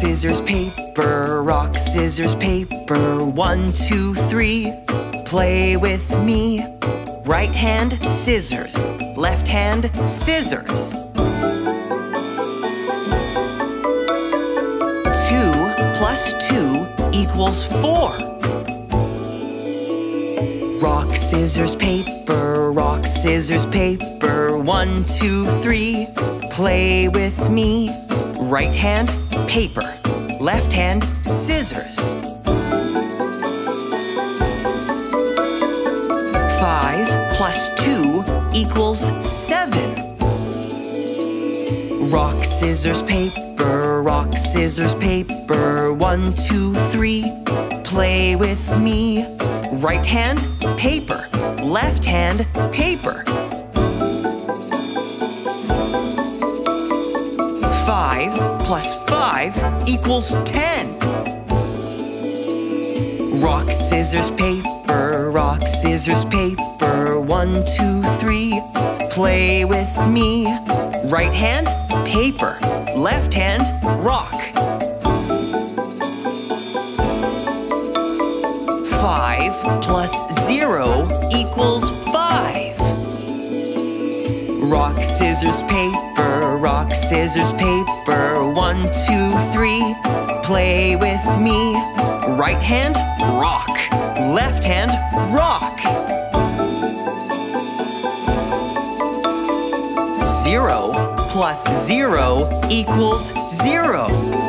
scissors, paper, rock, scissors, paper. 1, 2, 3, play with me. Right hand, scissors. Left hand, scissors. 2 plus 2 equals 4. Rock, scissors, paper, rock, scissors, paper. 1, 2, 3, play with me. Right hand, paper. Left hand, scissors. 5 plus 2 equals 7. Rock, scissors, paper, rock, scissors, paper. 1, 2, 3, play with me. Right hand, paper. Left hand, paper. 5 plus 5 equals 10. Rock, scissors, paper, rock, scissors, paper. 1, 2, 3, play with me. Right hand, paper. Left hand, rock. 5 plus 0 equals 5. Rock, scissors, paper, rock, scissors, paper. 1, 2, 3, play with me. Right hand, rock. Left hand, rock. 0 plus 0 equals 0.